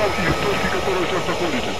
оставьте в точке, в которой сейчас находитесь.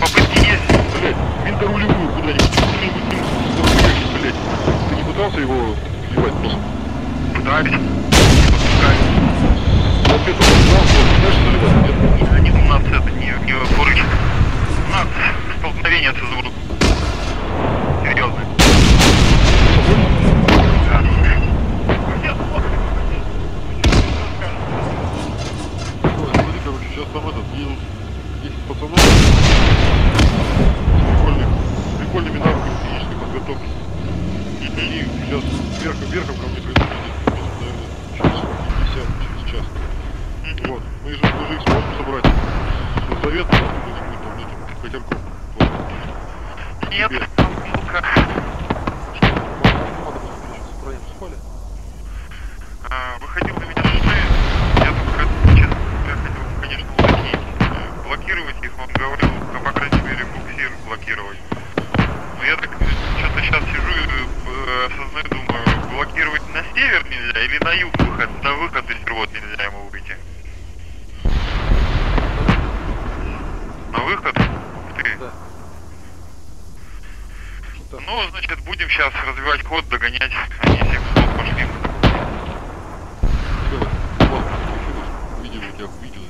Попытки есть. Блять, винторулевую куда-нибудь, куда-нибудь, блядь. Ты не пытался его плевать носом? Пытались. Вот ты пытался, знаешь, заливать? Нет, у нас это не фурычит. У нас столкновение со звуком. Серьезно. Смотри, короче, сейчас там этот, есть пацанов с прикольными навыками физической подготовки. И сейчас вверхом ко мне придут люди, наверное, через час. Вот, мы же их сможем собрать. Завет, откуда-нибудь там этим котерком. Нет, как? Выходил на меня шея, я только сейчас хотел, конечно, уточнить, блокировать их, он говорил, там, по крайней мере, буксир блокировать. Но я так что-то сейчас сижу и осознаю, думаю, блокировать на север нельзя или на юг выход, на выход из рвот нельзя ему выйти. На выход? Ты? Да. Ну, значит, будем сейчас развивать ход, догонять, они всех пошли. Видел, я увидел.